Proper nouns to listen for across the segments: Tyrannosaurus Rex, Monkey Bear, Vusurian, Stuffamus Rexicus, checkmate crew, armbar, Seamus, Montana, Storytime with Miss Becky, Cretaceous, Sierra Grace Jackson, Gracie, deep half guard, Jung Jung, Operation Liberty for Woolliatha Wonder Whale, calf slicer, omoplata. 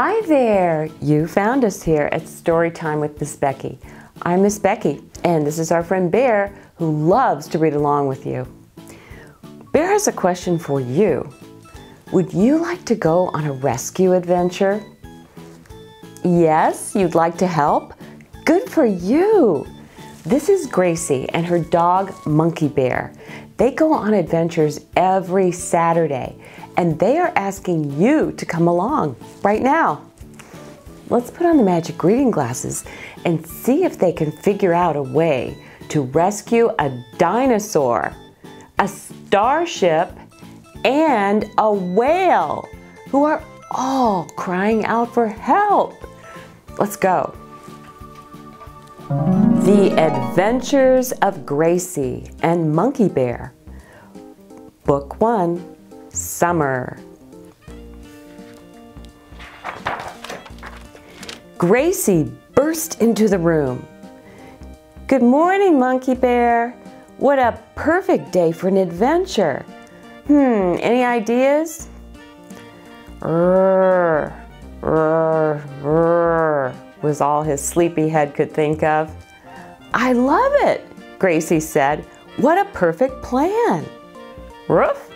Hi there! You found us here at Storytime with Miss Becky. I'm Miss Becky, and this is our friend Bear, who loves to read along with you. Bear has a question for you. Would you like to go on a rescue adventure? Yes, you'd like to help? Good for you! This is Gracie and her dog, Monkey Bear. They go on adventures every Saturday, and they are asking you to come along right now. Let's put on the magic reading glasses and see if they can figure out a way to rescue a dinosaur, a starship, and a whale who are all crying out for help. Let's go. The Adventures of Gracie and Monkey Bear. Book 1. Summer. Gracie burst into the room. Good morning, Monkey Bear. What a perfect day for an adventure. Any ideas? Rrr, rrr, rrr was all his sleepy head could think of. I love it, Gracie said. What a perfect plan. Roof,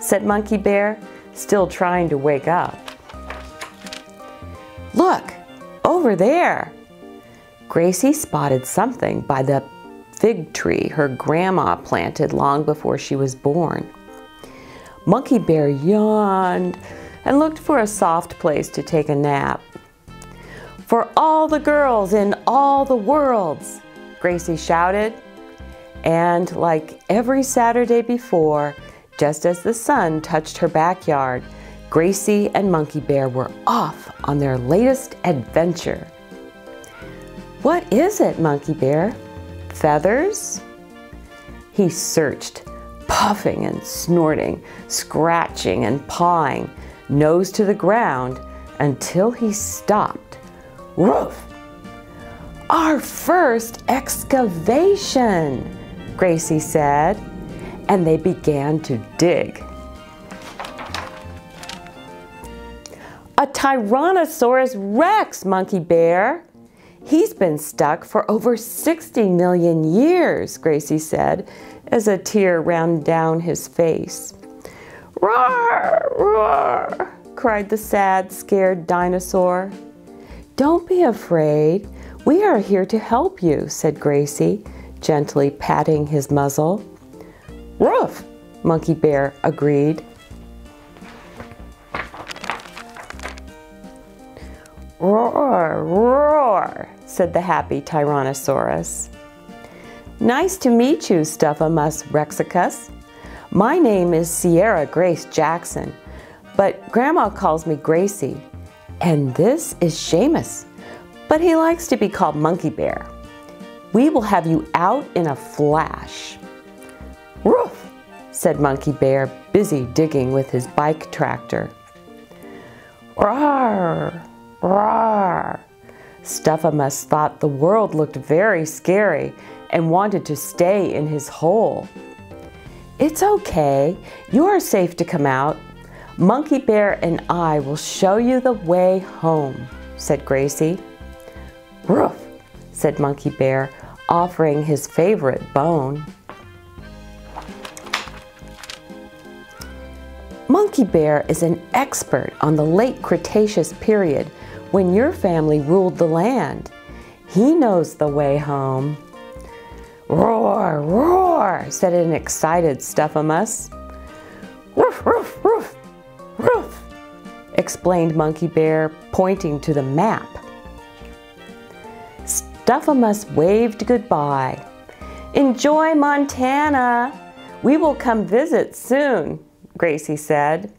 said Monkey Bear, still trying to wake up. Look, over there. Gracie spotted something by the fig tree her grandma planted long before she was born. Monkey Bear yawned and looked for a soft place to take a nap. For all the girls in all the worlds, Gracie shouted. And like every Saturday before, just as the sun touched her backyard, Gracie and Monkey Bear were off on their latest adventure. What is it, Monkey Bear? Feathers? He searched, puffing and snorting, scratching and pawing, nose to the ground, until he stopped. Woof! Our first excavation, Gracie said. And they began to dig. A Tyrannosaurus Rex, Monkey Bear. He's been stuck for over 60 million years, Gracie said, as a tear ran down his face. Roar, roar, cried the sad, scared dinosaur. Don't be afraid. We are here to help you, said Gracie, gently patting his muzzle. Roof, Monkey Bear agreed. Roar, roar, said the happy Tyrannosaurus. Nice to meet you, Stuffamus Rexicus. My name is Sierra Grace Jackson, but Grandma calls me Gracie. And this is Seamus, but he likes to be called Monkey Bear. We will have you out in a flash. Roof, said Monkey Bear, busy digging with his bike tractor. Roar, roar. Stuffamus thought the world looked very scary and wanted to stay in his hole. It's okay, you are safe to come out. Monkey Bear and I will show you the way home, said Gracie. Roof, said Monkey Bear, offering his favorite bone. Monkey Bear is an expert on the late Cretaceous period when your family ruled the land. He knows the way home. Roar, roar, said an excited Stuffamus. Roof, roof, roof, roof, explained Monkey Bear, pointing to the map. Stuffamus waved goodbye. Enjoy Montana. We will come visit soon, Gracie said.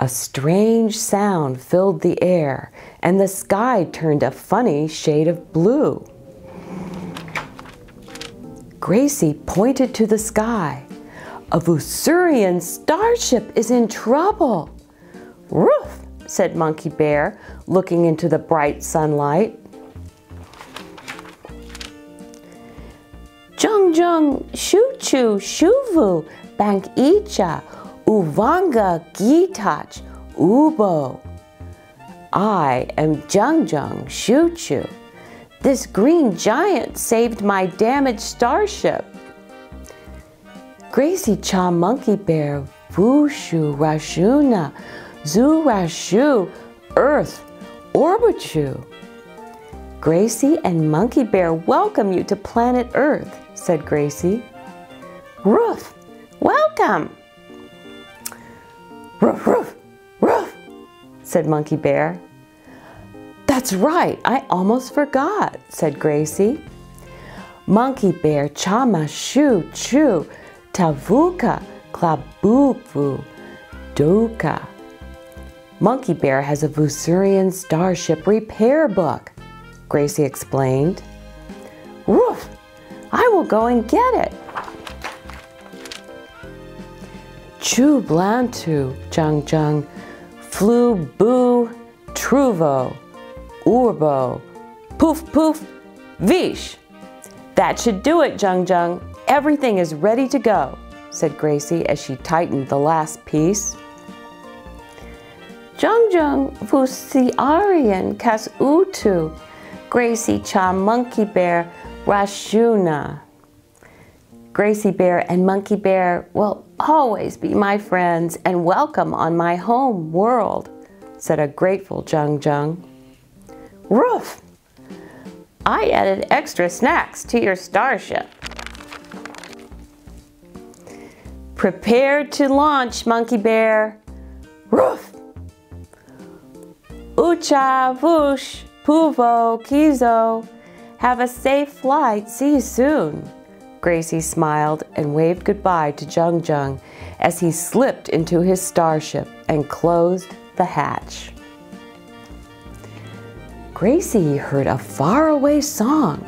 A strange sound filled the air, and the sky turned a funny shade of blue. Gracie pointed to the sky. A Vusurian starship is in trouble. Roof, said Monkey Bear, looking into the bright sunlight. Jung Jung, Shuchu, Shuvu, Bank Icha, Uvanga Gitach, Ubo. I am Jung Jung Shoo Choo. This green giant saved my damaged starship. Gracie Cha Monkey Bear Wushu Rashuna Zurashu Earth Orbichu. Gracie and Monkey Bear welcome you to planet Earth, said Gracie. Roof, welcome. Roof, roof, roof, said Monkey Bear. That's right, I almost forgot, said Gracie. Monkey Bear Chama Shoo Choo Tavuka Klabubu Duka. Monkey Bear has a Vusurian starship repair book, Gracie explained. Woof! I will go and get it. Chu Blantu Jung Jung Flew Boo Truvo Urbo Poof Poof Vish. That should do it, Jung Jung. Everything is ready to go, said Gracie as she tightened the last piece. Jung Jung Vusurian Kas Utu Gracie Cha Monkey Bear Rashuna. Gracie Bear and Monkey Bear will always be my friends and welcome on my home world, said a grateful Jung Jung. Roof! I added extra snacks to your starship. Prepare to launch, Monkey Bear. Roof! Ucha Vush Puvo Kizo, have a safe flight, see you soon. Gracie smiled and waved goodbye to Jung Jung as he slipped into his starship and closed the hatch. Gracie heard a faraway song,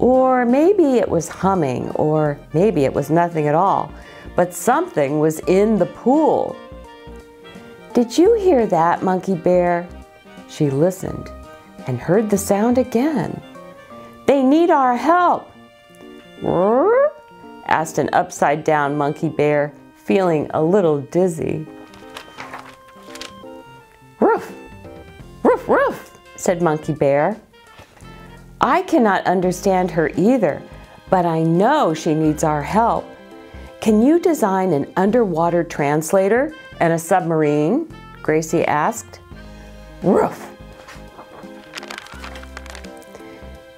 or maybe it was humming, or maybe it was nothing at all, but something was in the pool. Did you hear that, Monkey Bear? She listened and heard the sound again. They need our help. Roar? Asked an upside-down Monkey Bear, feeling a little dizzy. Roof, roof, roof, said Monkey Bear. I cannot understand her either, but I know she needs our help. Can you design an underwater translator and a submarine? Gracie asked. Roof.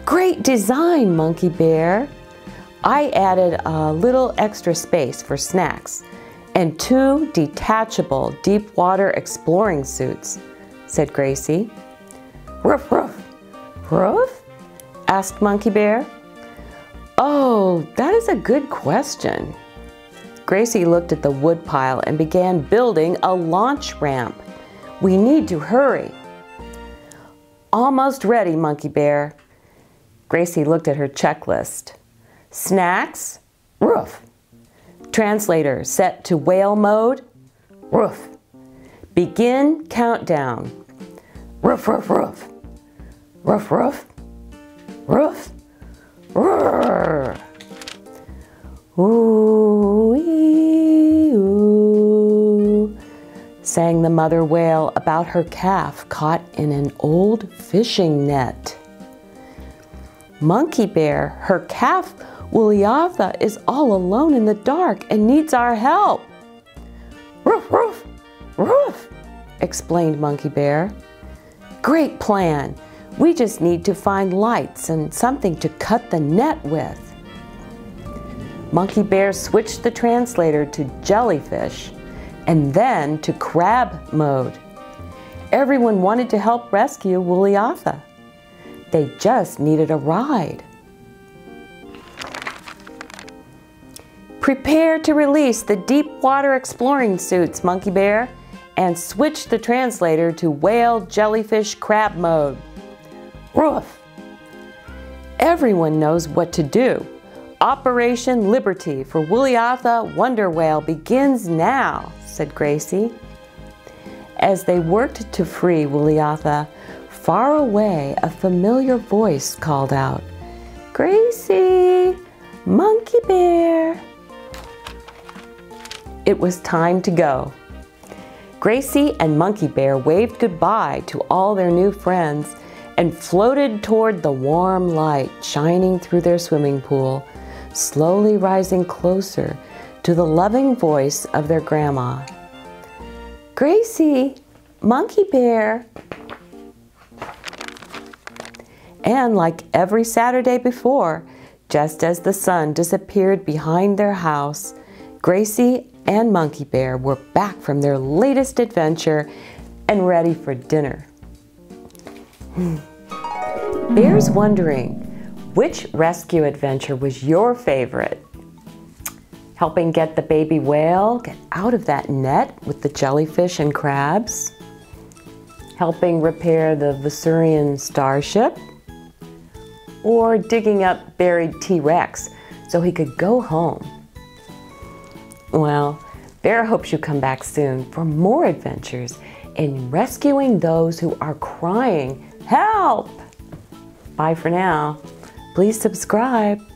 Great design, Monkey Bear. I added a little extra space for snacks and 2 detachable deep water exploring suits, said Gracie. Roof, roof, roof? Asked Monkey Bear. Oh, that is a good question. Gracie looked at the woodpile and began building a launch ramp. We need to hurry. Almost ready, Monkey Bear. Gracie looked at her checklist. Snacks, roof. Translator set to whale mode, roof. Begin countdown, roof, roof, roof. Roof, roof, roof, roar. Ooh-ee, ooh, sang the mother whale about her calf caught in an old fishing net. Monkey Bear, her calf Woolliatha, is all alone in the dark and needs our help. Roof, roof, roof, explained Monkey Bear. Great plan. We just need to find lights and something to cut the net with. Monkey Bear switched the translator to jellyfish and then to crab mode. Everyone wanted to help rescue Woolliatha. They just needed a ride. Prepare to release the deep water exploring suits, Monkey Bear, and switch the translator to whale, jellyfish, crab mode. Roof. Everyone knows what to do. Operation Liberty for Woolliatha Wonder Whale begins now, said Gracie. As they worked to free Woolliatha, far away, a familiar voice called out, Gracie, Monkey Bear. It was time to go. Gracie and Monkey Bear waved goodbye to all their new friends and floated toward the warm light shining through their swimming pool, slowly rising closer to the loving voice of their grandma. Gracie, Monkey Bear. And like every Saturday before, just as the sun disappeared behind their house, Gracie and Monkey Bear were back from their latest adventure and ready for dinner. Bear's wondering, which rescue adventure was your favorite? Helping get the baby whale get out of that net with the jellyfish and crabs? Helping repair the Vusurian starship? Or digging up buried T-Rex so he could go home? Well, Bear hopes you come back soon for more adventures in rescuing those who are crying, help! Bye for now. Please subscribe.